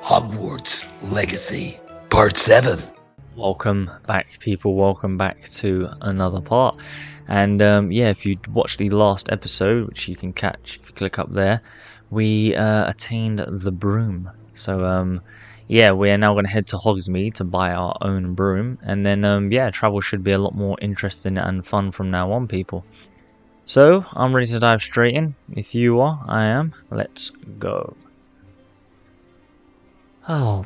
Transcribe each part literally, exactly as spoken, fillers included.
Hogwarts Legacy, Part seven. Welcome back, people. Welcome back to another part. And um, yeah, if you watched the last episode, which you can catch if you click up there, we uh, attained the broom. So um, yeah, we are now going to head to Hogsmeade to buy our own broom. And then um, yeah, travel should be a lot more interesting and fun from now on, people. So I'm ready to dive straight in. If you are, I am. Let's go. Oh.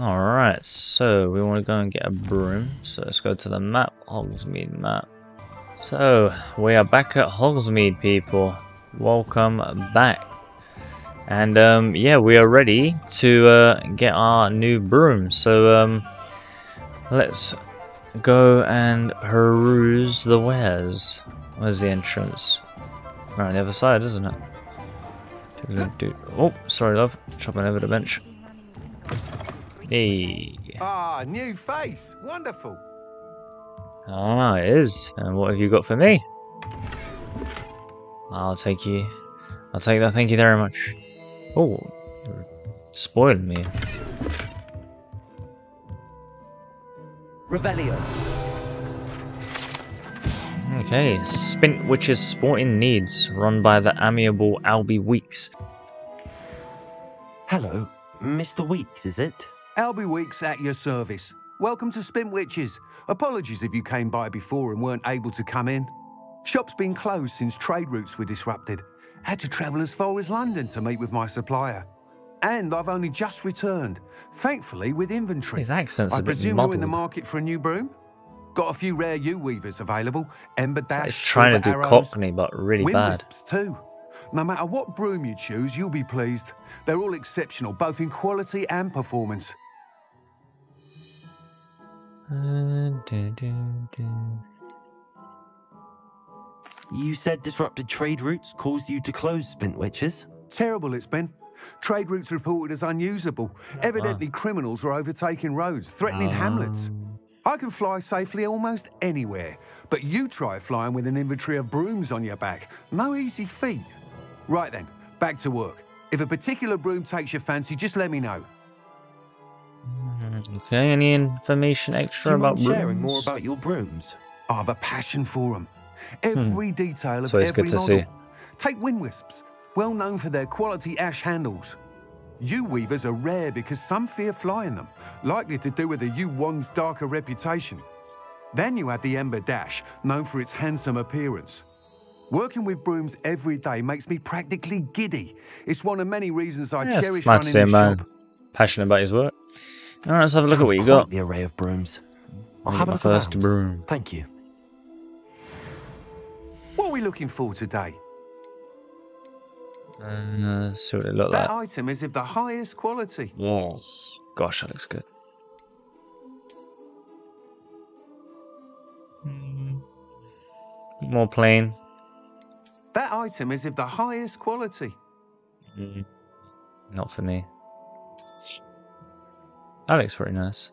Alright, so we want to go and get a broom. So let's go to the map, Hogsmeade map. So we are back at Hogsmeade, people. Welcome back. And um, yeah, we are ready to uh, get our new broom. So um, let's go and peruse the wares. Where's the entrance? Right on the other side, isn't it? Dude. Oh, sorry, love. Chopping over the bench. Hey. Ah, new face. Wonderful. Ah, it is. And what have you got for me? I'll take you. I'll take that. Thank you very much. Oh, you're spoiling me. Revelio. Okay, Spintwitches Sporting Needs, run by the amiable Albie Weeks. Hello, Mister Weeks, is it? Albie Weeks at your service. Welcome to Spintwitches. Apologies if you came by before and weren't able to come in. Shop's been closed since trade routes were disrupted. Had to travel as far as London to meet with my supplier. And I've only just returned, thankfully with inventory. His accent's a bit muddled. I presume you're in the market for a new broom? Got a few rare U weavers available. Ember Dash. It's trying to do Cockney, but really bad. Too. No matter what broom you choose, you'll be pleased. They're all exceptional, both in quality and performance. Uh, do, do, do. You said disrupted trade routes caused you to close, Spintwitches. Terrible it's been. Trade routes reported as unusable. Oh, Evidently, wow. Criminals were overtaking roads, threatening um... hamlets. I can fly safely almost anywhere, but you try flying with an inventory of brooms on your back. No easy feat. Right then, back to work. If a particular broom takes your fancy, just let me know. Okay, any information extra about brooms? Sharing more about your brooms? I have a passion for them. Every hmm. detail of so every good to model. See. Take wind wisps, well known for their quality ash handles. U weavers are rare because some fear flying them, likely to do with the U wand's darker reputation. Then you add the Ember Dash, known for its handsome appearance. Working with brooms every day makes me practically giddy. It's one of many reasons I yeah, cherish running the man. shop. Passionate about his work. All right, let's have a look Sounds at what you got. The array of brooms. I'll have my first around. broom. Thank you. What are we looking for today? And uh, see what it looked like. That item is of the highest quality. Oh, gosh, that looks good. Mm. More plain. That item is of the highest quality. Mm. Not for me. That looks pretty nice.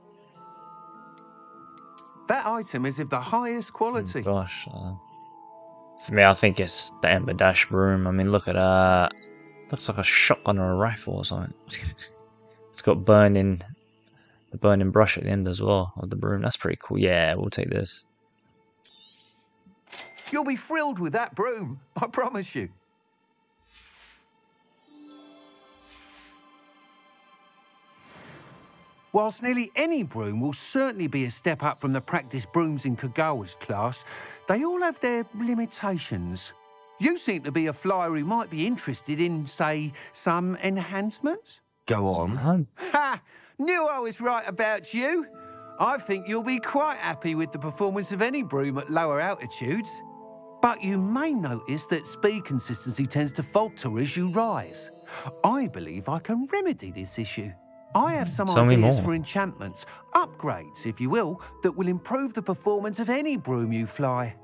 That item is of the highest quality. Oh, gosh. Uh... For me, I think it's the Ember Dash broom. I mean, look at that. Looks like a shotgun or a rifle or something. It's got burning, the burning brush at the end as well of the broom. That's pretty cool. Yeah, we'll take this. You'll be thrilled with that broom, I promise you. Whilst nearly any broom will certainly be a step up from the practice brooms in Kagawa's class, they all have their limitations. You seem to be a flyer who might be interested in, say, some enhancements? Go on, hun. Ha! Knew I was right about you. I think you'll be quite happy with the performance of any broom at lower altitudes. But you may notice that speed consistency tends to falter as you rise. I believe I can remedy this issue. I have some Tell ideas for enchantments, upgrades, if you will, that will improve the performance of any broom you fly.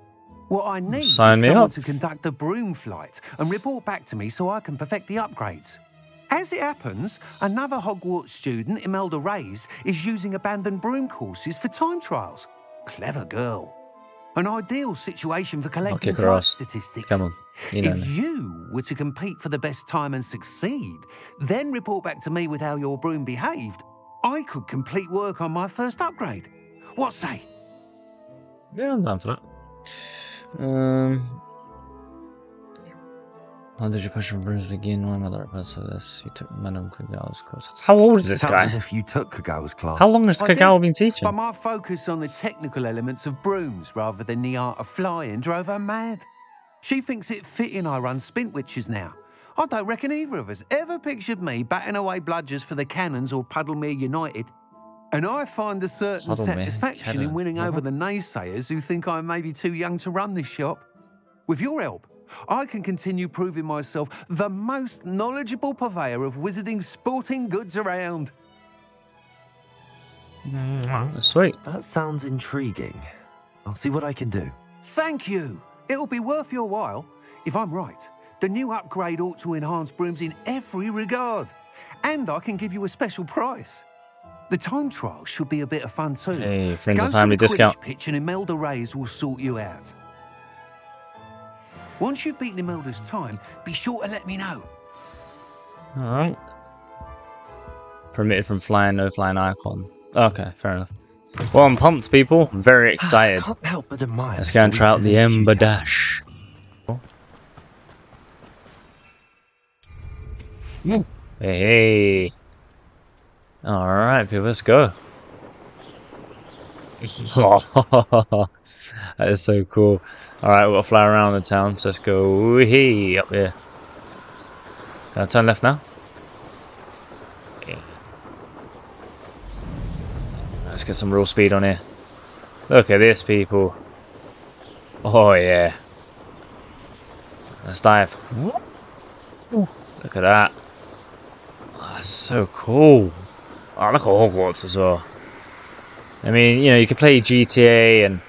What I need is someone to conduct a broom flight and report back to me so I can perfect the upgrades. As it happens, another Hogwarts student, Imelda Reyes, is using abandoned broom courses for time trials. Clever girl. An ideal situation for collecting flight statistics. Come on. You know if me. you were to compete for the best time and succeed, then report back to me with how your broom behaved, I could complete work on my first upgrade. What say? Yeah, I'm down for that. Um, how did your passion for brooms begin? One other episode of this, you took Madame Kagao's class. How old is this guy? If you took Kagao's class. How long has Kagao been teaching? But my focus on the technical elements of brooms rather than the art of flying drove her mad. She thinks it fitting I run Spintwitches now. I don't reckon either of us ever pictured me batting away bludgers for the Cannons or Puddlemere United. And I find a certain Puddlemere, satisfaction Cannon. in winning yeah. over the naysayers who think I may be too young to run this shop. With your help, I can continue proving myself the most knowledgeable purveyor of wizarding sporting goods around. That's sweet. That sounds intriguing. I'll see what I can do. Thank you. It'll be worth your while. If I'm right, the new upgrade ought to enhance brooms in every regard. And I can give you a special price. The time trial should be a bit of fun too. Hey, friends Go and family to the discount. Quidditch pitch and Imelda Reyes will sort you out. Once you've beaten Imelda's time, be sure to let me know. Alright. Permitted from flying, no flying icon. Okay, fair enough. Well, I'm pumped, people. I'm very excited. I can't help but admire. Let's go and try out the Ember Dash. Ooh. Hey. Alright, people, let's go. That is so cool. Alright, we've got to fly around the town, so let's go wee up here. Can I turn left now? Yeah. Let's get some real speed on here. Look at this, people. Oh, yeah. Let's dive. Look at that. That's so cool. Oh, look at Hogwarts as well. I mean, you know, you can play G T A and,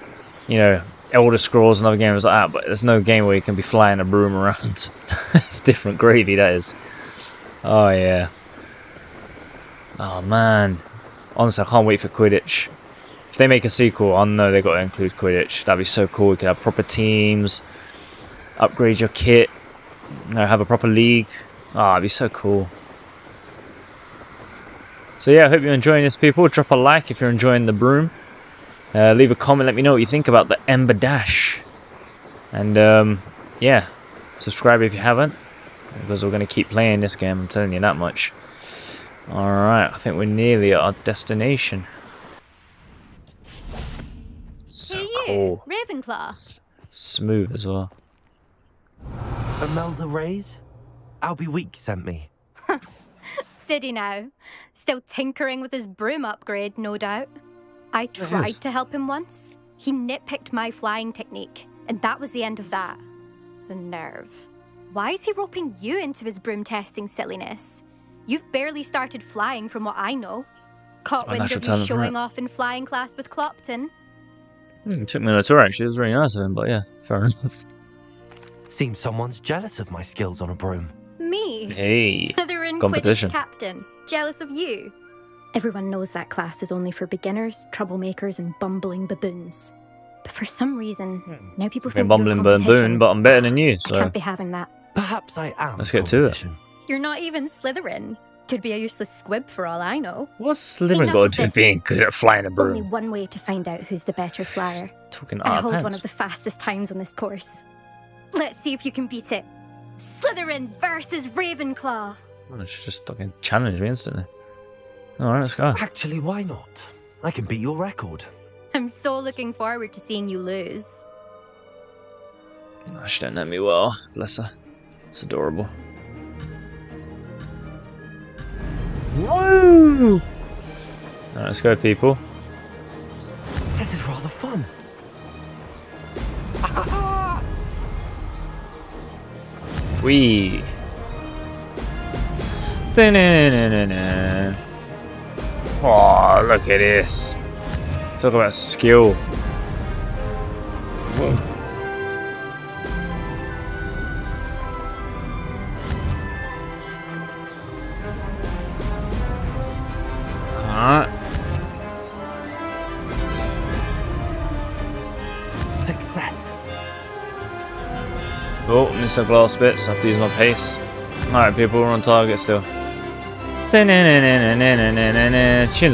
you know, Elder Scrolls and other games like that, but there's no game where you can be flying a broom around. It's different gravy, that is. Oh, yeah. Oh, man. Honestly, I can't wait for Quidditch. If they make a sequel, I know they've got to include Quidditch. That'd be so cool. You could have proper teams, upgrade your kit, you know, have a proper league. Oh, it'd be so cool. So yeah, I hope you're enjoying this, people. Drop a like if you're enjoying the broom. Uh, leave a comment, let me know what you think about the Ember Dash. And um, yeah, subscribe if you haven't, because we're going to keep playing this game, I'm telling you that much. Alright, I think we're nearly at our destination. So hey, cool. Ravenclaw. S smooth as well. Imelda Reyes? Albie Weeks sent me. Did he now? Still tinkering with his broom upgrade, no doubt. I tried to help him once. He nitpicked my flying technique, and that was the end of that. The nerve. Why is he roping you into his broom testing silliness? You've barely started flying from what I know. Caught wind of you showing off in flying class with Clopton. It took me on a tour, actually. It was really nice of him, but yeah, fair enough. Seems someone's jealous of my skills on a broom. Me. Hey, Slytherin competition. Quidditch captain, jealous of you. Everyone knows that class is only for beginners, troublemakers, and bumbling baboons. But for some reason, now people think bumbling baboon, but I'm better than you, so I can't be having that. Perhaps I am. Let's get to it. You're not even Slytherin. Could be a useless squib for all I know. What's Slytherin got to do with being good at flying a broom? Only one way to find out who's the better flyer. Talking I hold pants. one of the fastest times on this course. Let's see if you can beat it. Slytherin versus Ravenclaw. Oh, she just fucking challenged me instantly. Alright, let's go. Actually, why not? I can beat your record. I'm so looking forward to seeing you lose. Oh, she don't know me well. Bless her. It's adorable. Woo! Alright, let's go, people. This is rather fun. Wee. Oh, look at this. Talk about skill. Whoa. All right. Oh, missed the glass bits. I have to use my pace. Alright, people, we're on target still. Tune's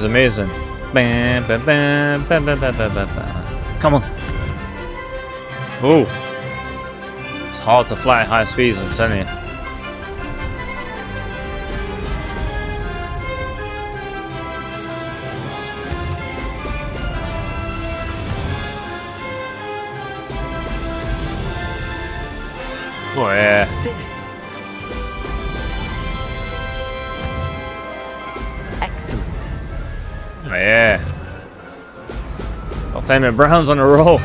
amazing. Come on. Oh. It's hard to fly at high speeds, I'm telling you. Oh, yeah. Did it. Excellent. Oh, yeah. Oh, damn it. Brown's on a roll.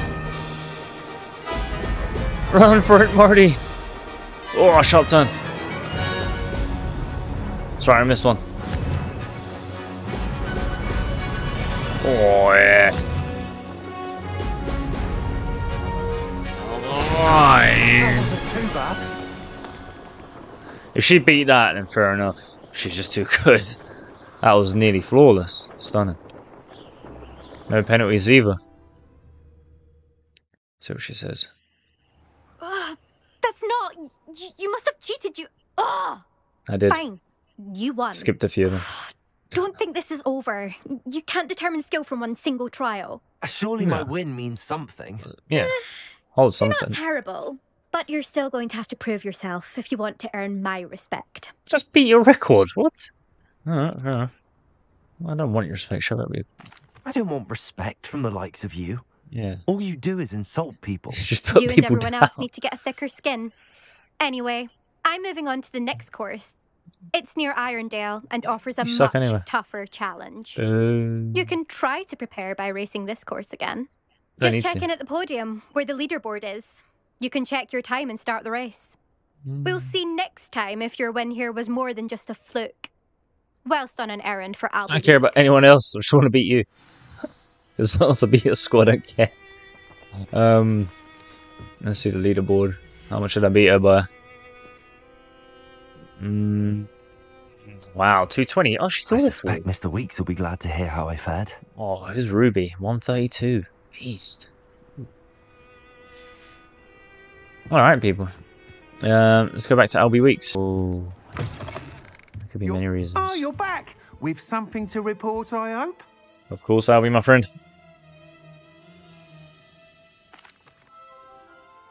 Run for it, Marty. Oh, sharp turn. Sorry, I missed one. Oh, yeah. Oh, yeah. Too bad. If she beat that, then fair enough. She's just too good. That was nearly flawless. Stunning. No penalties either. See what she says. Oh, that's not. You, you must have cheated. You. Oh. I did. Fine. You won. Skipped a few of them. Don't think this is over. You can't determine skill from one single trial. Surely no. My win means something. Yeah. Hold something. You're not terrible. But you're still going to have to prove yourself if you want to earn my respect. Just beat your record. What? No, no. I don't want your respect. Shut up, you. I don't want respect from the likes of you. Yeah. All you do is insult people. Just put you people and everyone down. Else need to get a thicker skin. Anyway, I'm moving on to the next course. It's near Irondale and offers a you much anyway. tougher challenge. Uh... You can try to prepare by racing this course again. Don't Just check to. in at the podium where the leaderboard is. You can check your time and start the race. Mm. We'll see next time if your win here was more than just a fluke. Whilst on an errand for Albie. I don't care about anyone else. I just want to beat you. As long as I beat your squad, I don't care. Um, let's see the leaderboard. How much did I beat her by? Mm. Wow, two twenty. Oh, she's awful. I suspect Mister Weeks will be glad to hear how I fared. Oh, who's Ruby? one thirty-two. Beast. Alright, people. Um, let's go back to Albie Weeks. Oh, there could be you're, many reasons. Oh, you're back! We've something to report, I hope. Of course, Albie, my friend.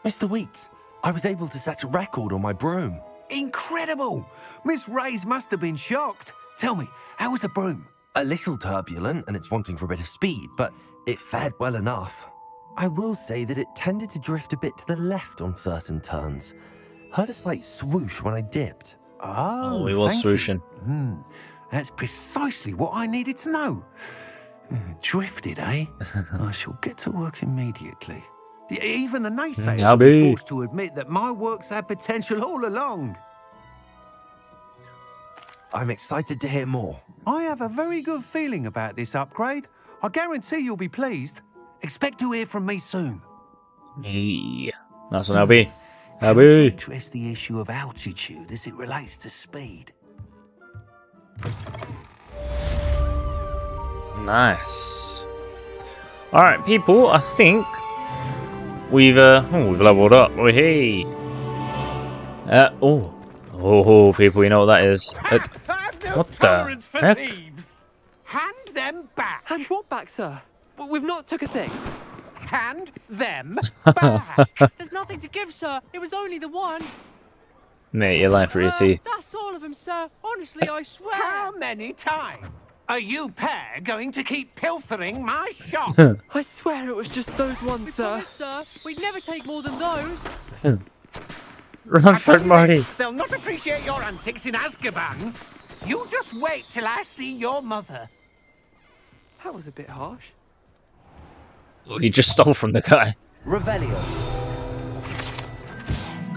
Mister Weeks, I was able to set a record on my broom. Incredible! Miss Reyes must have been shocked. Tell me, how was the broom? A little turbulent, and it's wanting for a bit of speed, but it fared well enough. I will say that it tended to drift a bit to the left on certain turns. Heard a slight swoosh when I dipped. Oh, it was swooshing. Mm, that's precisely what I needed to know. Drifted, eh? I shall get to work immediately. Even the naysayers will be forced to admit that my work's had potential all along. I'm excited to hear more. I have a very good feeling about this upgrade. I guarantee you'll be pleased. Expect to hear from me soon. Yeah. That's an Albie. Albie. Address the issue of altitude as it relates to speed. Nice. All right, people. I think we've uh, oh, we've leveled up. Oh, hey. Uh oh. Oh, people. You know what that is? Ha, it, no what the heck? Thieves. Hand them back. Hand what back, sir? We've not took a thing. Hand them back. There's nothing to give, sir. It was only the one. Mate, you're lying for your teeth. Uh, that's all of them, sir. Honestly, I swear. How many times are you pair going to keep pilfering my shop? I swear it was just those ones, we sir. Promise, sir. We'd never take more than those. Run for it, Marty. They'll not appreciate your antics in Azkaban. You just wait till I see your mother. That was a bit harsh. Well, he just stole from the guy. Revelio.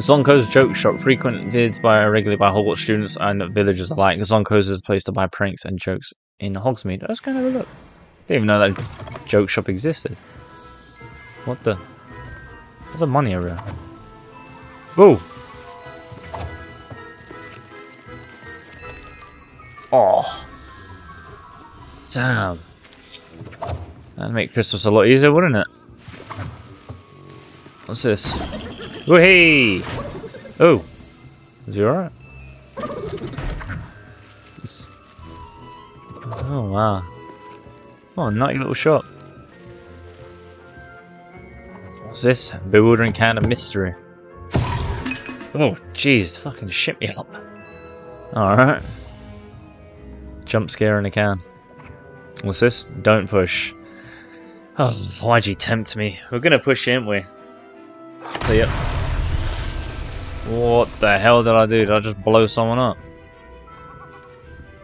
Zonko's joke shop, frequented by regularly by Hogwarts students and villagers alike. Zonko's is a place to buy pranks and jokes in Hogsmeade. Let's go and have a look. Didn't even know that joke shop existed. What the? There's a money over there. Whoa! Oh! Damn! That'd make Christmas a lot easier, wouldn't it? What's this? Woohee! Oh, is he alright? Oh wow! Oh, nutty little shop. What's this? Bewildering can of mystery. Oh, jeez! Fucking shit me up. All right. Jump scare in a can. What's this? Don't push. Oh, why'd you tempt me? We're gonna push, ain't we? So, yep. What the hell did I do? Did I just blow someone up?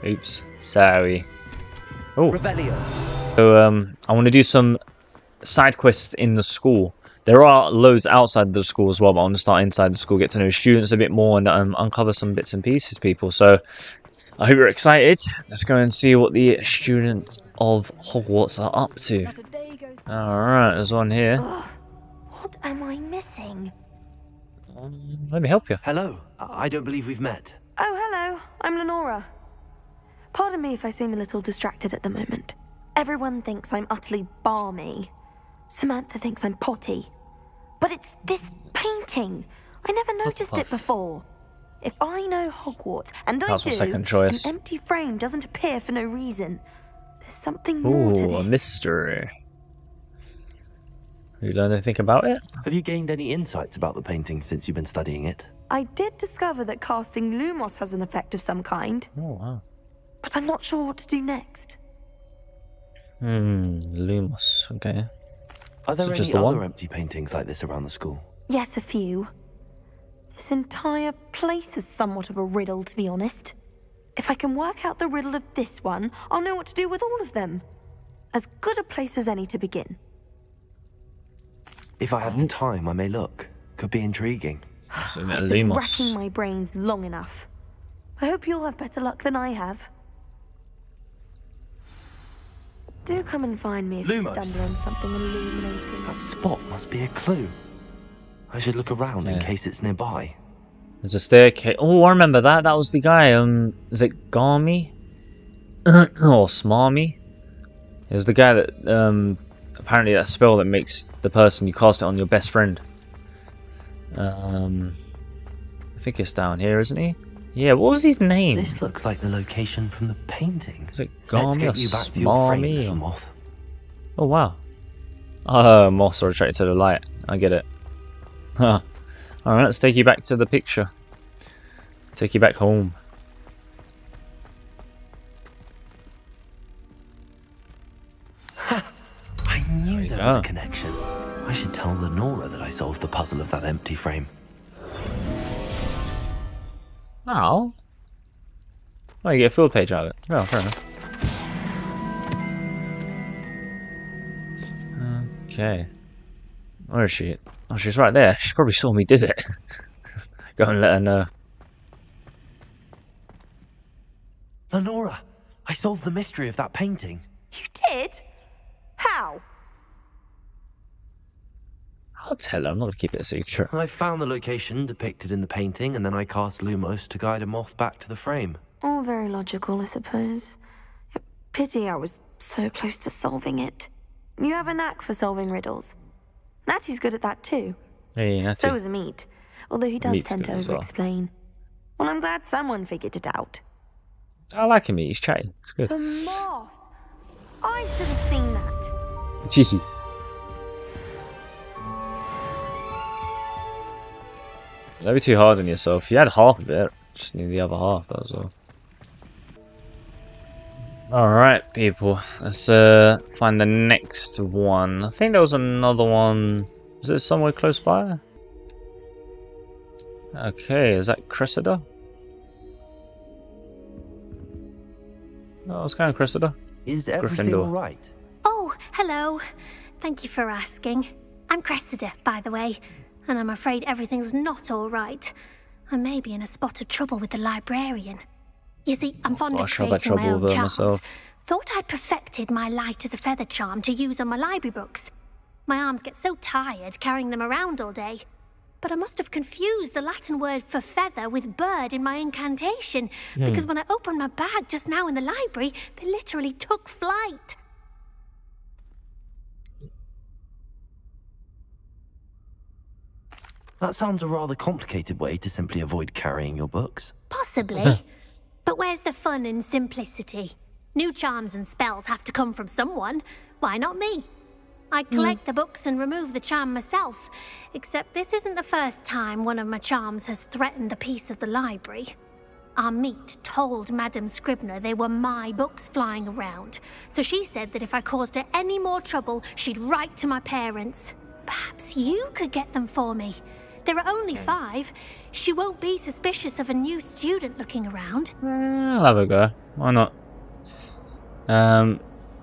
Oops. Sorry. Oh. Revelio. So um, I want to do some side quests in the school. There are loads outside the school as well, but I want to start inside the school, get to know students a bit more, and um, uncover some bits and pieces, people. So I hope you're excited. Let's go and see what the students of Hogwarts are up to. All right, there's one here. Oh, what am I missing? Um, let me help you. Hello. I don't believe we've met. Oh, hello. I'm Lenora. Pardon me if I seem a little distracted at the moment. Everyone thinks I'm utterly balmy. Samantha thinks I'm potty. But it's this painting. I never noticed it before. If I know Hogwarts, and I do, second choice. An empty frame doesn't appear for no reason. There's something more to this. Ooh, a mystery. You learned anything about it? Have you gained any insights about the painting since you've been studying it? I did discover that casting Lumos has an effect of some kind. Oh, wow. But I'm not sure what to do next. Hmm, Lumos, okay. Are there any other empty paintings like this around the school? Yes, a few. This entire place is somewhat of a riddle, to be honest. If I can work out the riddle of this one, I'll know what to do with all of them. As good a place as any to begin. If I have the time, I may look. Could be intriguing. So I've been racking my brains long enough. I hope you'll have better luck than I have. Do come and find me if Lumos. You stumble on something illuminating. That spot must be a clue. I should look around yeah. in case it's nearby. There's a staircase. Oh, I remember that. That was the guy. Um, is it Garmy? or Smarmy? It was the guy that um, apparently that spell that makes the person you cast it on your best friend. Um, I think it's down here, isn't he? Yeah, what was his name? This looks like the location from the painting. Was it Garmy or Smarmy? Or... Moth. Oh, wow. Oh, uh, moths are attracted to the light. I get it. Huh. Alright, let's take you back to the picture. Take you back home. Ha! I knew there, there was a connection. I should tell Lenora that I solved the puzzle of that empty frame. Oh. Oh, you get a full page out of it. Well, fair enough. Okay. Where is she? Oh, she's right there. She probably saw me do it. Go and let her know. Lenora, I solved the mystery of that painting. You did? How? I'll tell her, I'm not going to keep it a secret. I found the location depicted in the painting, and then I cast Lumos to guide a moth back to the frame. All very logical, I suppose. Pity I was so close to solving it. You have a knack for solving riddles. Natty's good at that too. Hey, Natty. So is Meat, although he does Meat's tend to over-explain. Well. well, I'm glad someone figured it out. I like him, he's chatty. It's good. The moth! I should have seen that. It's easy. Don't be too hard on yourself. You had half of it, just need the other half, that's all. Alright, people. Let's uh, find the next one. I think there was another one. Was it somewhere close by? Okay, is that Cressida? No, I was going Cressida. Is everything alright? Oh, hello. Thank you for asking. I'm Cressida, by the way. And I'm afraid everything's not all right. I may be in a spot of trouble with the librarian. You see, I'm fond oh, of creating my own charms. Myself. Thought I'd perfected my light as a feather charm to use on my library books. My arms get so tired carrying them around all day. But I must have confused the Latin word for feather with bird in my incantation, hmm. because when I opened my bag just now in the library, they literally took flight. That sounds a rather complicated way to simply avoid carrying your books. Possibly. But where's the fun in simplicity? New charms and spells have to come from someone. Why not me? I collect mm. the books and remove the charm myself. Except this isn't the first time one of my charms has threatened a piece of the library. Armite told Madame Scribner they were my books flying around. So she said that if I caused her any more trouble, she'd write to my parents. Perhaps you could get them for me. There are only five. She won't be suspicious of a new student looking around. Uh, I'll have a go. Why not? Um,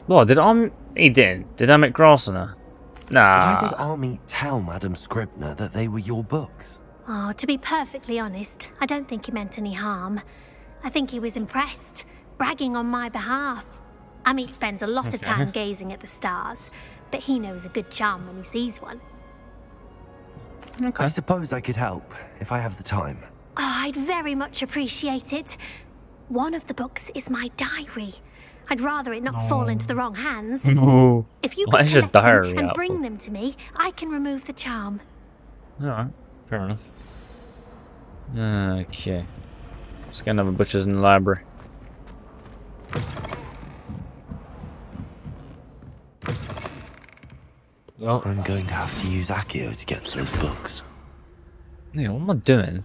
well, did Armite... He did. Did Armite grass on her? Nah. Why did Armite tell Madame Scribner that they were your books? Oh, to be perfectly honest, I don't think he meant any harm. I think he was impressed, bragging on my behalf. Armite spends a lot okay. of time gazing at the stars, but he knows a good charm when he sees one. Okay. I suppose I could help, if I have the time. Oh, I'd very much appreciate it. One of the books is my diary. I'd rather it not no. fall into the wrong hands. No. If you could collect them and helpful? bring them to me, I can remove the charm. Alright, fair enough. Okay. Just gonna have a butcher's in the library. Well, I'm going to have to use Accio to get to those books. Yeah, what am I doing?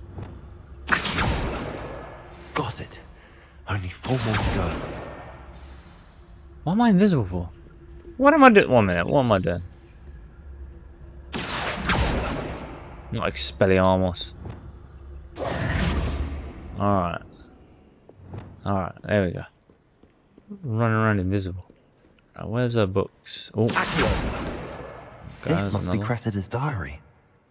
Got it. Only four more to go. What am I invisible for? What am I doing? One minute, what am I doing? Not Expelliarmus. Alright. Alright, there we go. Running around invisible. Right, where's her books? Oh. Accio. This There's must another. be Cressida's diary.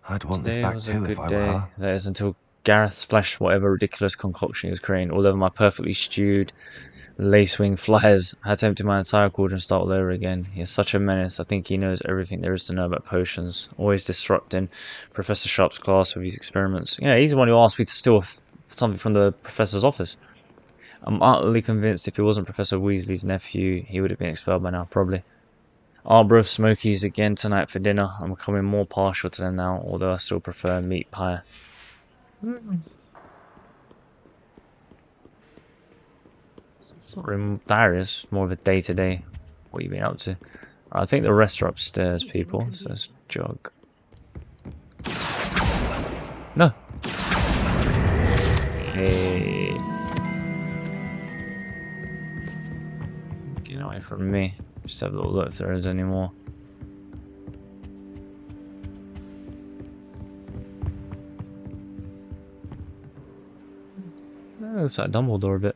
I'd want Today this back was too a good if I day. were her. That is until Gareth splashed whatever ridiculous concoction he was creating all over my perfectly stewed lacewing flies. I attempted my entire quarter and start all over again. He is such a menace. I think he knows everything there is to know about potions. Always disrupting Professor Sharp's class with his experiments. Yeah, he's the one who asked me to steal something from the professor's office. I'm utterly convinced if he wasn't Professor Weasley's nephew, he would have been expelled by now, probably. Arbor of Smokies again tonight for dinner. I'm becoming more partial to them now, although I still prefer meat pie. Mm. It's not really diary, it's more of a day-to-day. -day. What you been up to? I think the rest are upstairs, people, so let's jog. No! Hey. Get away from me. Just have a little look if there is any more. That looks like Dumbledore a bit.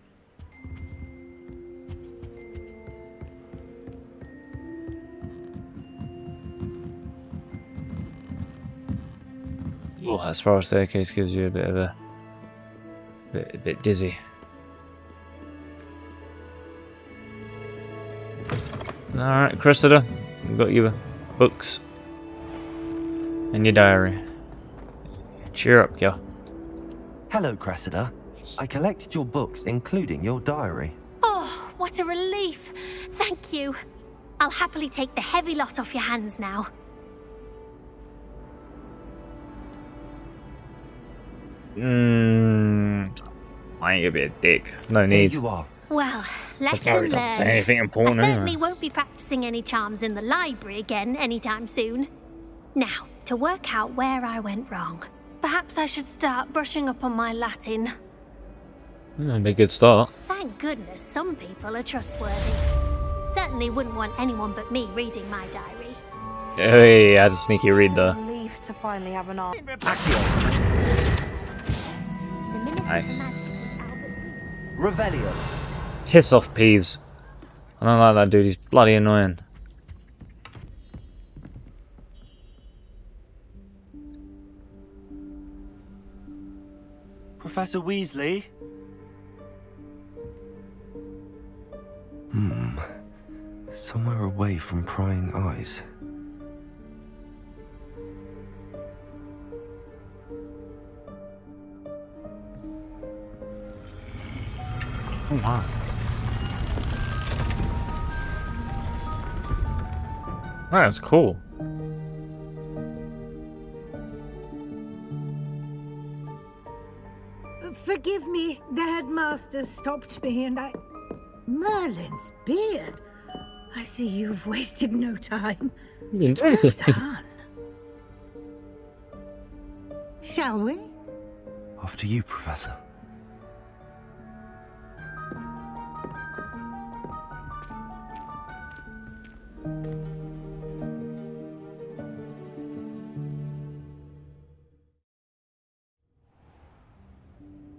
Oh, that spiral staircase gives you a bit of a, a bit, a bit dizzy. Alright, Cressida, I've got your books and your diary. Cheer up, girl. Hello, Cressida. I collected your books, including your diary. Oh, what a relief. Thank you. I'll happily take the heavy lot off your hands now. Mmm. I ain't gonna be a dick. There's no need. Here you are. Well, lesson learned. Say anything important, I certainly anyway. won't be practicing any charms in the library again anytime soon. Now, to work out where I went wrong. Perhaps I should start brushing up on my Latin. That'd be a good start. Thank goodness some people are trustworthy. Certainly wouldn't want anyone but me reading my diary. Hey, I had a sneaky read though. Relief to finally have an art. Nice. Revelio. Piss off, Peeves. I don't like that dude, he's bloody annoying. Professor Weasley? Hmm. Somewhere away from prying eyes. Oh, wow. That's cool. forgive me, the headmaster stopped me and I... Merlin's beard? I see you've wasted no time. You didn't do anything. Well done. Shall we? After you, Professor.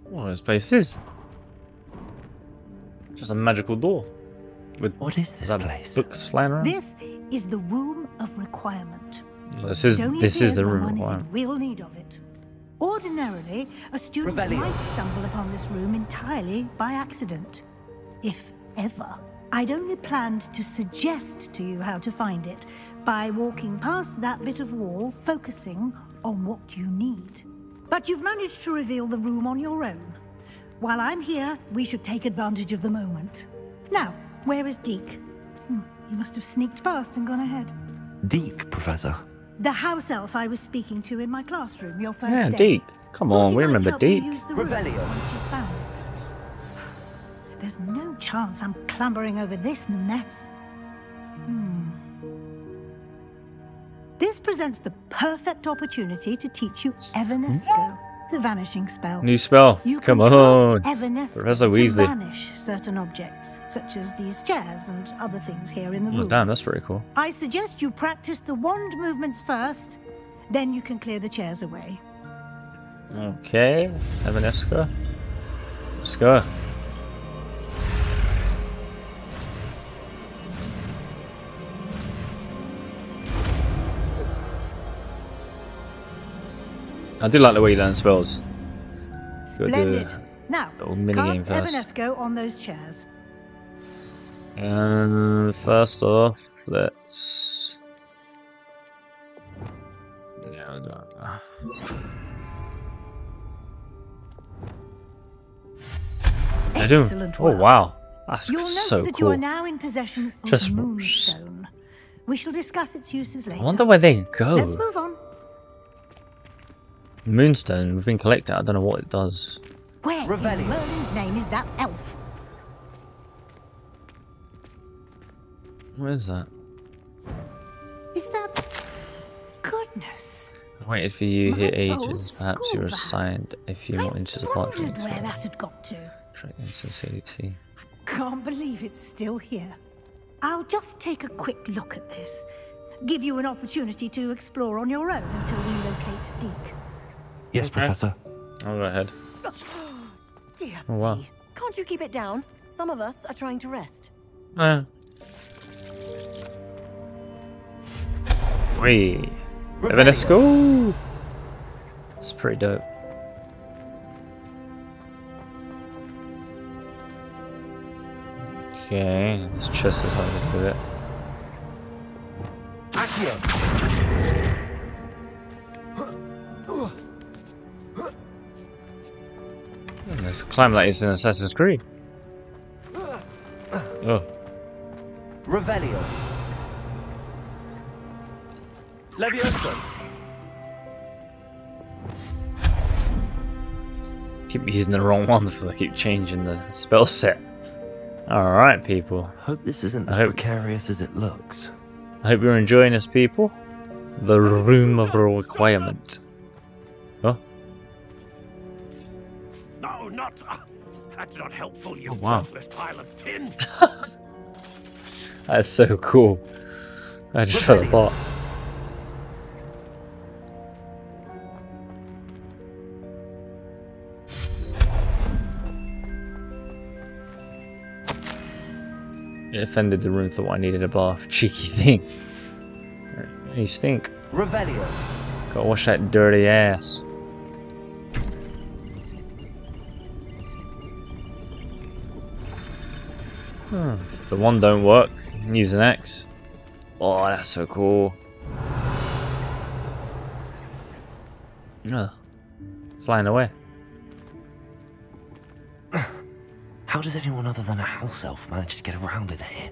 What this place is? Just a magical door. With what is this place? Books flying around. This is the Room of Requirement. This is this is the Room of Requirement. Real need of it. Ordinarily, a student Revelio. might stumble upon this room entirely by accident, if ever. I'd only planned to suggest to you how to find it by walking past that bit of wall, focusing on what you need. But you've managed to reveal the room on your own. While I'm here, we should take advantage of the moment. Now, where is Deek? Hmm, he must have sneaked past and gone ahead. Deek, Professor? The house elf I was speaking to in my classroom your first yeah, day. Yeah, Deek. Come on, we remember Deek. Revelio. There's no chance I'm clambering over this mess. Hmm. This presents the perfect opportunity to teach you Evanesco, hmm? the vanishing spell. New spell. You Come on, Professor Weasley. Vanish certain objects, such as these chairs and other things here in the oh, room. Damn, that's pretty cool. I suggest you practice the wand movements first, then you can clear the chairs away. Okay, Evanesco. Let's go. I do like the way you learn spells. Splendid. Do now, cast Evanesco on those chairs. And first off, let's... No, no, no. Excellent do... Oh, wow. That's You'll so that cool. You are now in possession of Just... Moonstone. We shall discuss its uses later. I wonder where they go. Let's move on. Moonstone, we've been collecting. I don't know what it does. Where Revelio. in Merlin's name is that elf? What is that? Is that goodness? I waited for you My here ages. Perhaps you were assigned if you're not interested in part drinks. I wondered where that had got to. Insincerity. I can't believe it's still here. I'll just take a quick look at this. Give you an opportunity to explore on your own until we locate Deek. Yes, okay. Professor. I'll go ahead. Oh, dear oh, wow. me. Can't you keep it down? Some of us are trying to rest. Uh. Wait. Let's go. It's pretty dope. Okay, this chest is hard to do it. Accio. Let's climb like it's in Assassin's Creed. Oh. Revelio. Leviosa. Keep using the wrong ones because I keep changing the spell set. Alright, people. Hope this isn't as precarious as it looks. I hope you're enjoying this, people. The Room of Requirement. Oh. Not, uh, that's not helpful, you oh, wow. worthless pile of tin. That's so cool. I just fell apart. It offended the room, thought I needed a bath. Cheeky thing. You stink. Revelio. Gotta wash that dirty ass. Hmm. The wand don't work. Use an axe. Oh, that's so cool. Oh. Flying away. How does anyone other than a house elf manage to get around in here?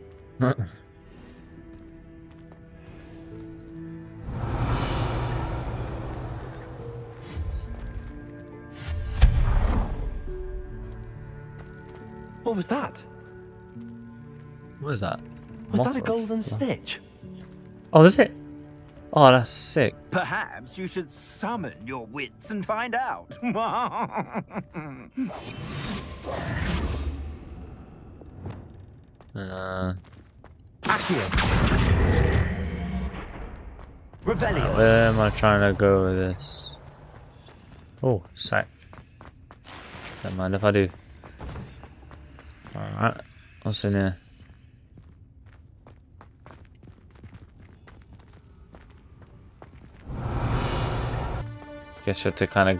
What was that? What is that? Was that a golden snitch? Oh, is it? Oh, that's sick. Perhaps you should summon your wits and find out. uh. Accio. Revelio. Where am I trying to go with this? Oh, sack. Don't mind if I do. Alright, what's in here? Guess you had to kind of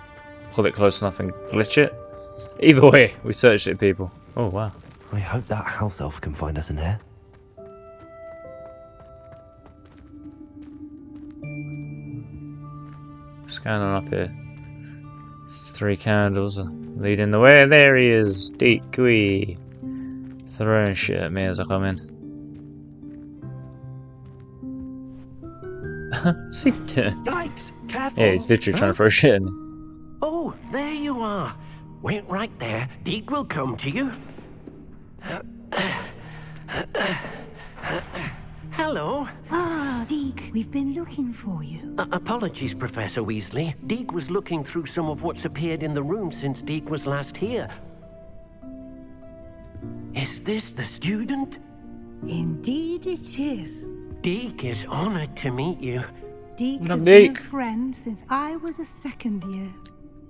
pull it close enough and glitch it. Either way, we searched it, people. Oh, wow. I hope that house elf can find us in here. Scan on up here. It's three candles leading the way. There he is, Deek. Wee. Throwing shit at me as I come in. What's he doing? Yikes! Careful! Yeah, he's literally trying to throw shit at me. Oh, there you are. Wait right there. Deek will come to you. Uh, uh, uh, uh, uh, hello. Ah, Deek, we've been looking for you. Uh, apologies, Professor Weasley. Deek was looking through some of what's appeared in the room since Deek was last here. Is this the student? Indeed it is. Deek is honored to meet you. Deek has been a friend since I was a second year.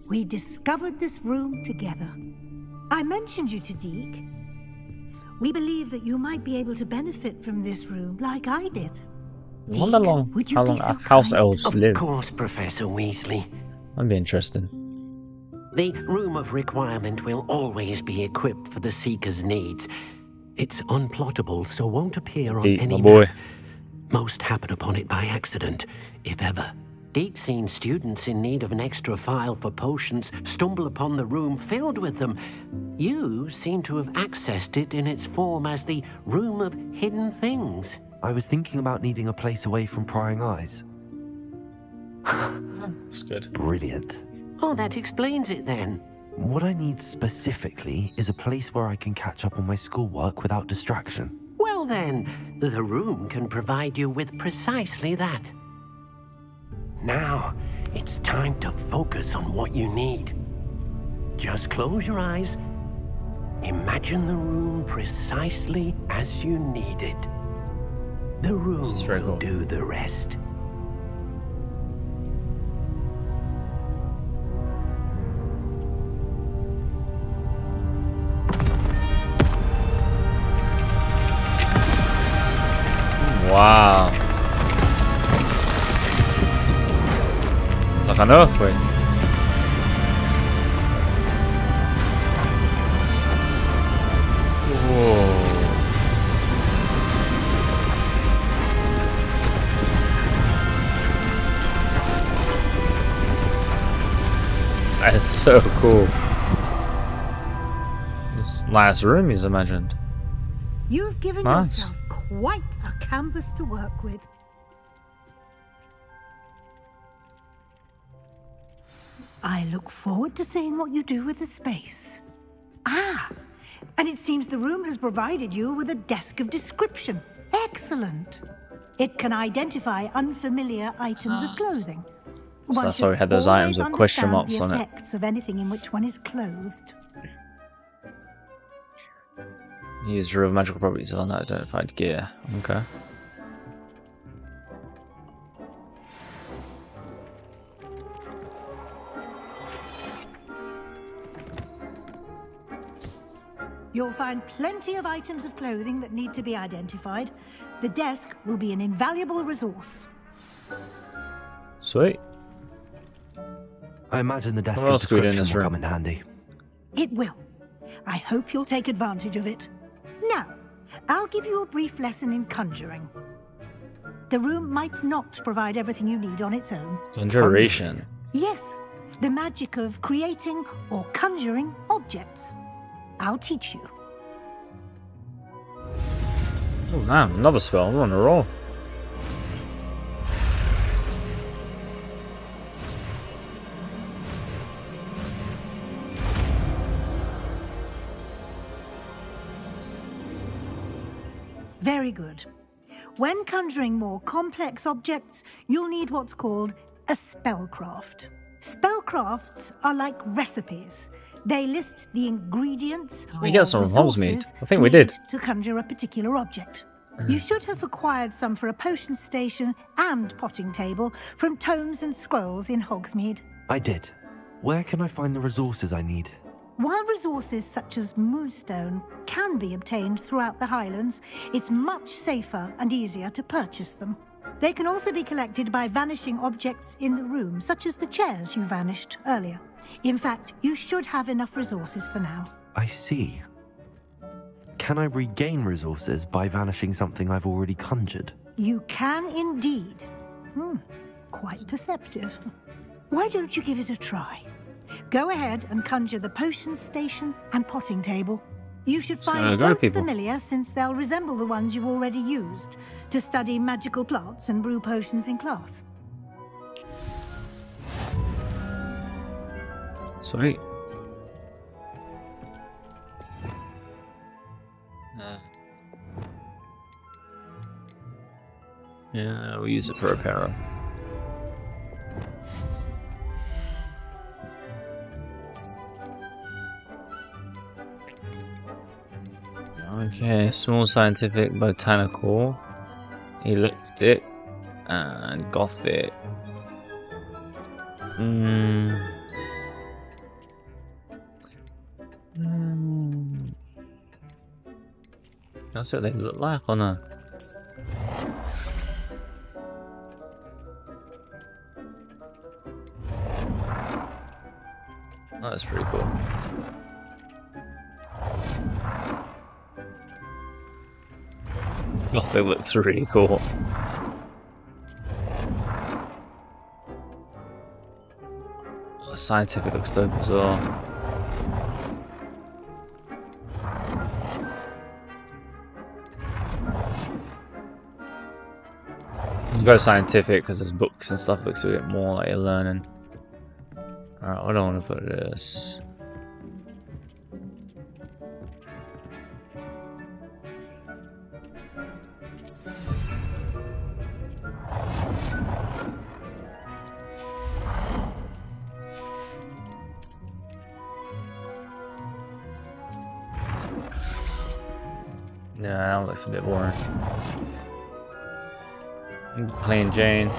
We discovered this room together. I mentioned you to Deek. We believe that you might be able to benefit from this room, like I did. Deek, wonder long, would you how long so house elves live? Of course, Professor Weasley. That'd be interesting. The Room of Requirement will always be equipped for the Seeker's needs. It's unplottable, so won't appear on Deek, any boy. Map. Most happen upon it by accident, if ever. Deek's seen students in need of an extra file for potions stumble upon the room filled with them. You seem to have accessed it in its form as the Room of Hidden Things. I was thinking about needing a place away from prying eyes. That's good. Brilliant. Oh, that explains it then. What I need specifically is a place where I can catch up on my schoolwork without distraction. Well then, the room can provide you with precisely that. Now, it's time to focus on what you need. Just close your eyes. Imagine the room precisely as you need it. The room will do the rest. Wow. Like an earthquake. Whoa. That is so cool. This last room is imagined. You've given nice. yourself quite a canvas to work with. I look forward to seeing what you do with the space. Ah, and it seems the room has provided you with a desk of description. Excellent. It can identify unfamiliar items of clothing. So that's why we had those items with question marks on it. Effects of anything in which one is clothed. User of magical properties of unidentified gear. Okay. You'll find plenty of items of clothing that need to be identified. The desk will be an invaluable resource. Sweet. I imagine the desk of description will come in handy. It will. I hope you'll take advantage of it. Now, I'll give you a brief lesson in conjuring. The room might not provide everything you need on its own. Conjuration? Yes, the magic of creating or conjuring objects. I'll teach you. Oh man, another spell. We're on a roll. Very good. When conjuring more complex objects, you'll need what's called a spellcraft. Spellcrafts are like recipes. They list the ingredients we got some Hogsmeade. I think we did. To conjure a particular object. Mm. You should have acquired some for a potion station and potting table from tomes and scrolls in Hogsmeade. I did. Where can I find the resources I need? While resources such as moonstone can be obtained throughout the Highlands, it's much safer and easier to purchase them. They can also be collected by vanishing objects in the room, such as the chairs you vanished earlier. In fact, you should have enough resources for now. I see. Can I regain resources by vanishing something I've already conjured? You can indeed. Hmm, quite perceptive. Why don't you give it a try? Go ahead and conjure the potion station and potting table. You should find them familiar, since they'll resemble the ones you've already used to study magical plants and brew potions in class. Sweet. Uh, yeah, we'll use it for a power. Okay, small scientific, botanical, elliptic, and gothic. Mm. Mm. That's what they look like, or no? Oh, that's pretty cool. God, they look really cool. Oh, scientific looks dope as well. You go scientific because there's books and stuff. Looks a bit more like you're learning. All right, I don't want to put this. Yeah, that looks a bit boring. Plain Jane.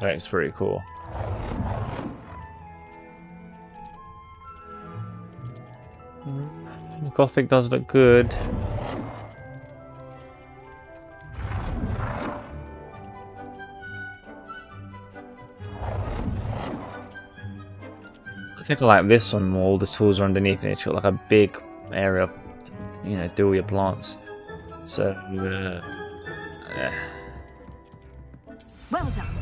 That's pretty cool. Gothic does look good. I think I like this one more. All the tools are underneath and it's got like a big area of, you know, do your plants. So, uh, yeah. Well done.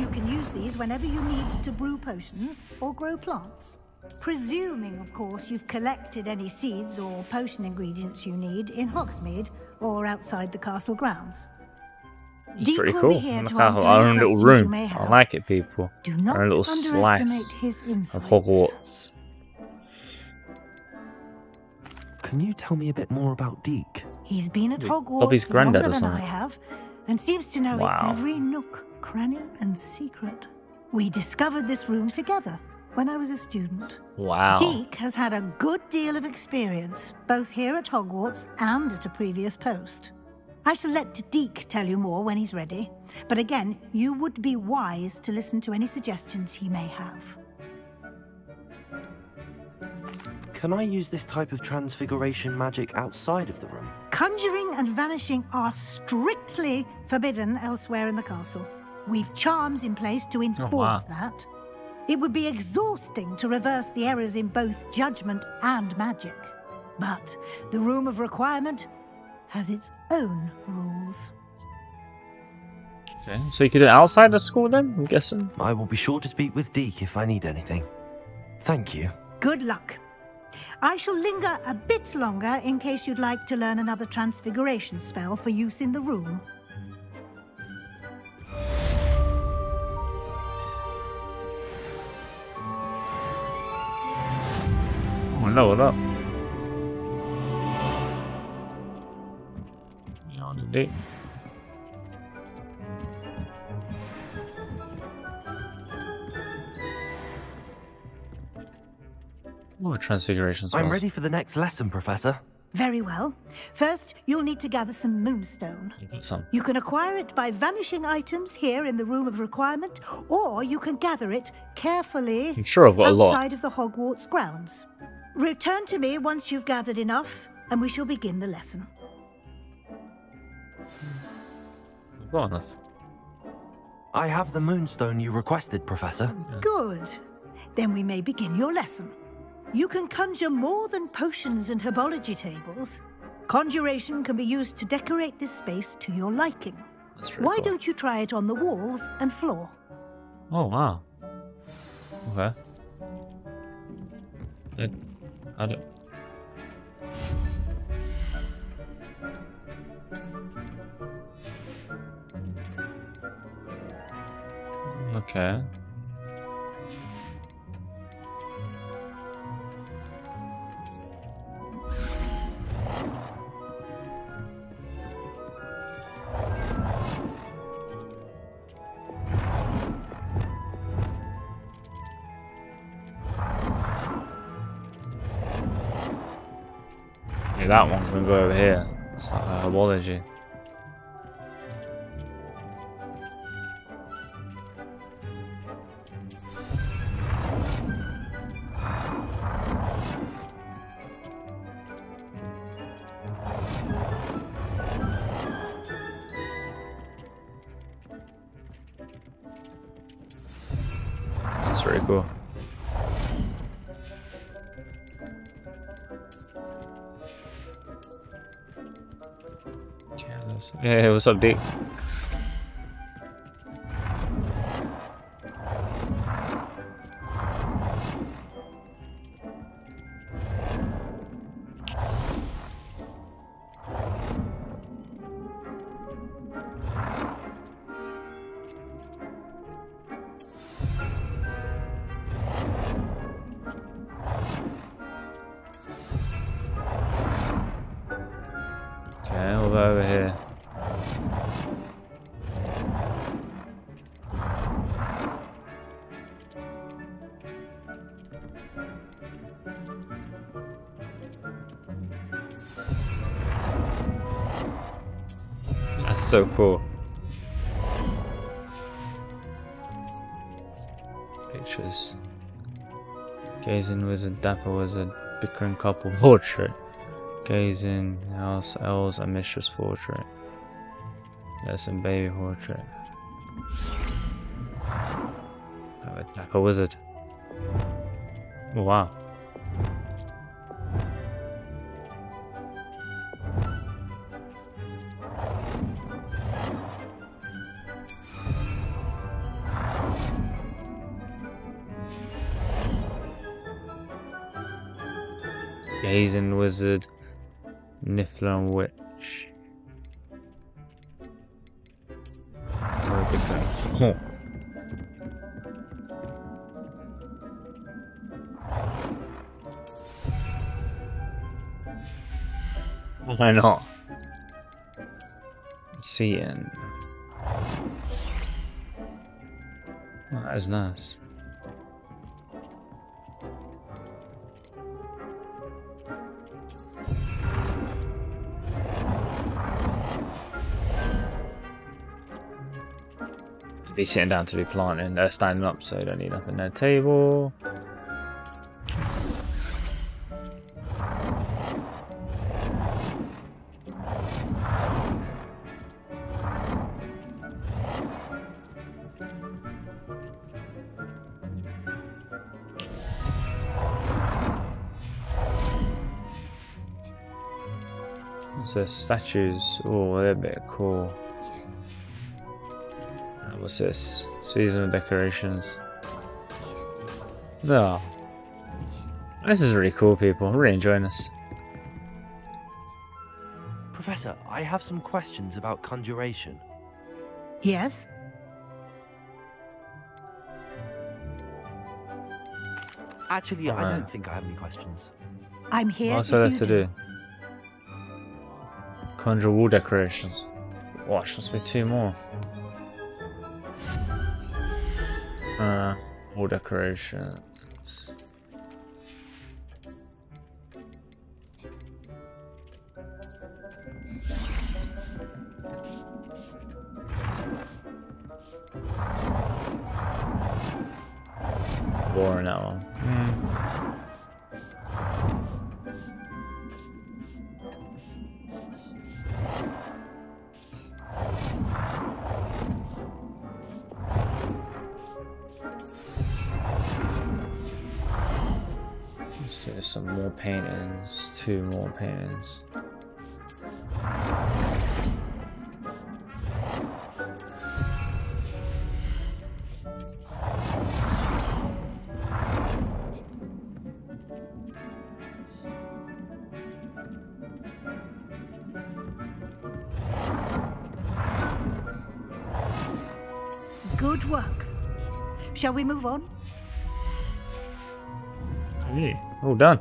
You can use these whenever you need to brew potions or grow plants. Presuming, of course, you've collected any seeds or potion ingredients you need in Hogsmeade or outside the castle grounds. It's pretty cool. Our own little room. I like it, people. Do not our own little slice of Hogwarts. Can you tell me a bit more about Deek? He's been at Hogwarts longer than I have, and seems to know its every nook, cranny, and secret. We discovered this room together when I was a student. Wow. Deek has had a good deal of experience, both here at Hogwarts and at a previous post. I shall let Deek tell you more when he's ready, but again, you would be wise to listen to any suggestions he may have. Can I use this type of transfiguration magic outside of the room? Conjuring and vanishing are strictly forbidden elsewhere in the castle. We've charms in place to enforce oh, wow. that. It would be exhausting to reverse the errors in both judgment and magic. But the Room of Requirement has its own rules. Okay, so you could do it outside the school then, I'm guessing? I will be sure to speak with Deek if I need anything. Thank you. Good luck. I shall linger a bit longer in case you'd like to learn another transfiguration spell for use in the room. Oh, lower up. day. Oh, transfiguration spells. I'm ready for the next lesson, Professor. Very well. First, you'll need to gather some moonstone. You've got some. You can acquire it by vanishing items here in the Room of Requirement, or you can gather it carefully I'm sure I've got outside a lot. of the Hogwarts grounds. Return to me once you've gathered enough, and we shall begin the lesson. I've got enough. I have the moonstone you requested, Professor. Yeah. Good. Then we may begin your lesson. You can conjure more than potions and herbology tables. Conjuration can be used to decorate this space to your liking. That's pretty Why cool. don't you try it on the walls and floor? Oh, wow. Okay. It, I don't... Okay. That one can go over here. It's like a herbology. That's very cool. Hey, what's up, Deek? Okay, we'll go over here. So cool. Pictures. Gazing wizard, dapper wizard, bickering couple portrait. Gazing house elves and mistress portrait. Lesson baby portrait. Oh, dapper wizard. Oh, wow. Gazing wizard, Niffler and witch. Sorry, big thanks. Oh. Why not? C N. Oh, that is nice. Be sitting down to be planting. They're standing up, so they don't need nothing on their table. So statues. Oh, they're a bit cool. What's this? Seasonal decorations. Oh. This is really cool, people. I'm really enjoying this. Professor, I have some questions about conjuration. Yes? Actually, right. I don't think I have any questions. I'm here. What's I left to do? Conjure wall decorations. Watch, there's be two more. Uh, all decorations. Boring that one. Mm. Let's do some more paintings, two more paintings. Good work. Shall we move on? Hey, all done.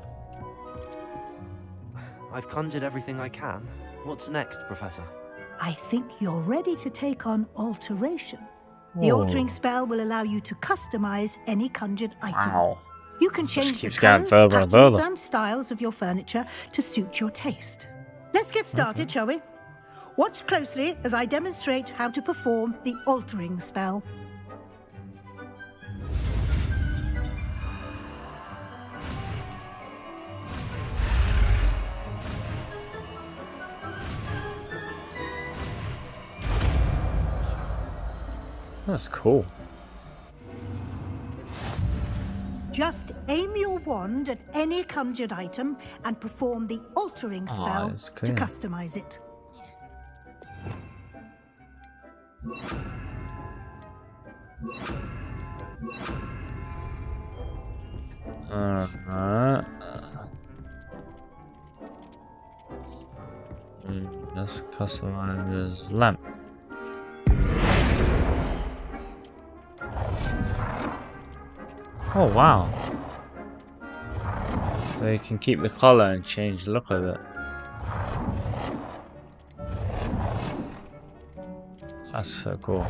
I've conjured everything I can. What's next, Professor? I think you're ready to take on alteration. Whoa. The altering spell will allow you to customize any conjured item. Wow. You can this change the colors, further and, patterns, and styles of your furniture to suit your taste. Let's get started, okay. Shall we? Watch closely as I demonstrate how to perform the altering spell. That's cool. Just aim your wand at any conjured item and perform the altering spell oh, to customize it. Uh huh. Mm, let's customize this lamp. Oh wow! So you can keep the color and change the look of it. That's so cool.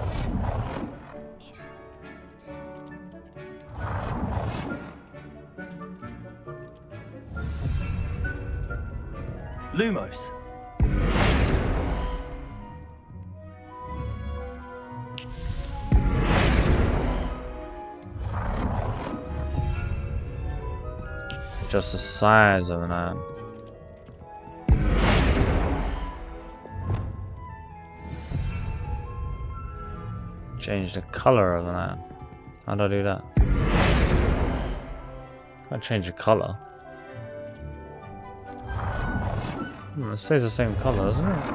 Lumos. Just the size of an lamp. Change the color of an lamp. How do I do that? Can't change the color. Hmm, it stays the same color, doesn't it?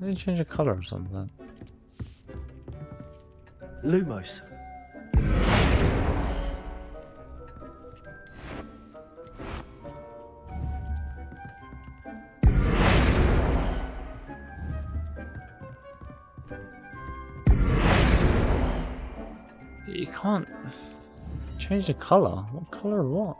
Maybe change the color or something. Lumos. You can't change the color. What color? What?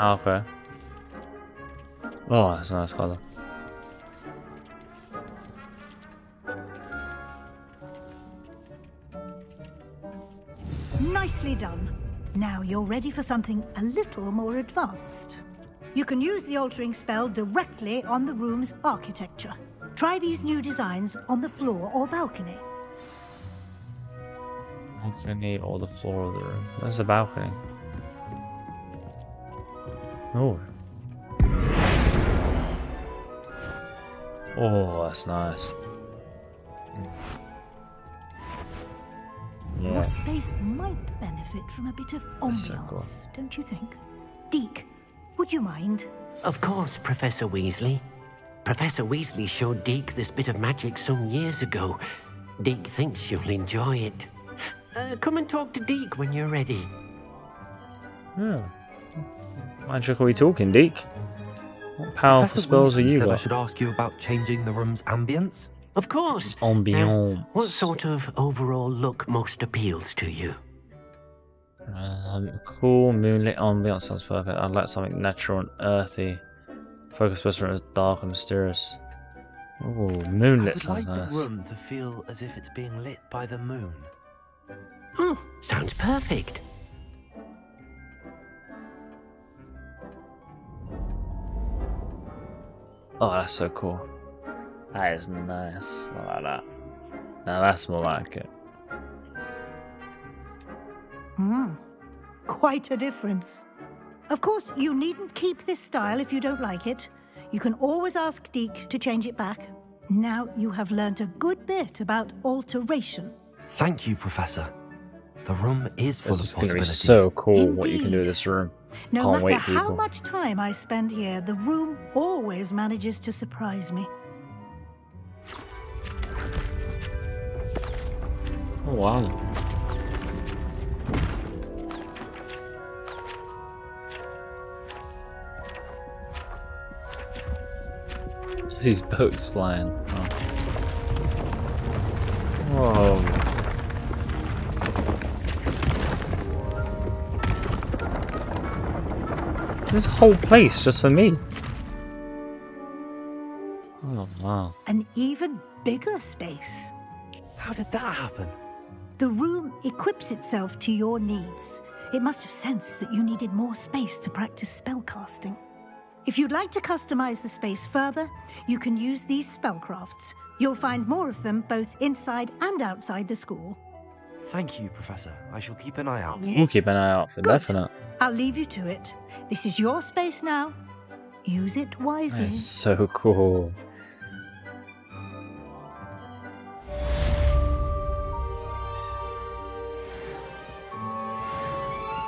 Oh, okay. Oh, that's a nice color. Nicely done. Now you're ready for something a little more advanced. You can use the altering spell directly on the room's architecture. Try these new designs on the floor or balcony. Balcony or the floor of the room. Where's the balcony? Oh. Oh, that's nice. Yeah. Your space might benefit from a bit of ambiance, don't you think? Deek, would you mind? Of course, Professor Weasley. Professor Weasley showed Deek this bit of magic some years ago. Deek thinks you'll enjoy it. Uh, come and talk to Deek when you're ready. Yeah. What magic are we talking, Deek? What powerful Professor spells Weasley are you? Said I should ask you about changing the room's ambience. Of course. Ambience. Uh, what sort of overall look most appeals to you? Um, cool moonlit ambience sounds perfect. I'd like something natural and earthy. Focus best room is dark and mysterious. Ooh, moonlit sounds nice. I'd like the room to feel as if it's being lit by the moon. Hmm, sounds perfect. Oh, that's so cool. That is nice. I like that. Now that's more like it. Hmm. Quite a difference. Of course, you needn't keep this style if you don't like it. You can always ask Deek to change it back. Now you have learnt a good bit about alteration. Thank you, Professor. The room is full of possibilities. This is going to be so cool. Indeed. What you can do with this room. No matter how much time I spend here, the room always manages to surprise me. Oh, wow. These boats flying. Oh. Whoa. This whole place just for me. Oh wow. An even bigger space. How did that happen? The room equips itself to your needs. It must have sensed that you needed more space to practice spellcasting. If you'd like to customize the space further, you can use these spellcrafts. You'll find more of them both inside and outside the school. Thank you, Professor. I shall keep an eye out. We'll keep an eye out for definite. I'll leave you to it. This is your space now. Use it wisely. That's so cool.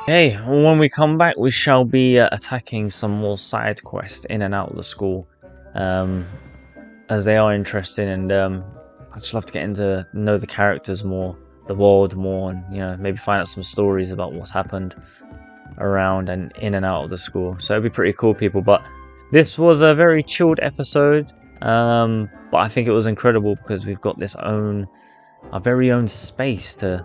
Okay, when we come back, we shall be uh, attacking some more side quests in and out of the school, um, as they are interesting, and um, I'd just love to get into know the characters more. The world more, and you know, maybe find out some stories about what's happened around and in and out of the school. So it'd be pretty cool, people. But this was a very chilled episode, um but I think it was incredible because we've got this own our very own space to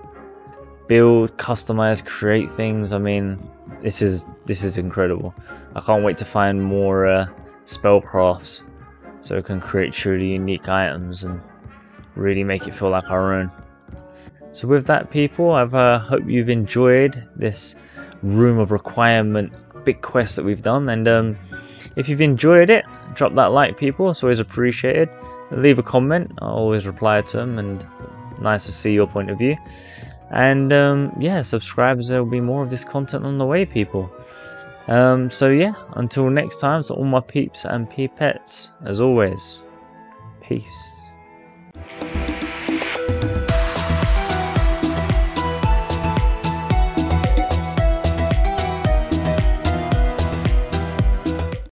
build, customize, create things. I mean, this is this is incredible. I can't wait to find more uh, spell crafts so we can create truly unique items and really make it feel like our own. So with that, people, I uh, hope you've enjoyed this Room of Requirement big quest that we've done. And um, if you've enjoyed it, drop that like, people. It's always appreciated. Leave a comment. I always reply to them. And nice to see your point of view. And um, yeah, subscribe. There will be more of this content on the way, people. Um, so yeah, until next time, to all my peeps and peepettes, as always, peace.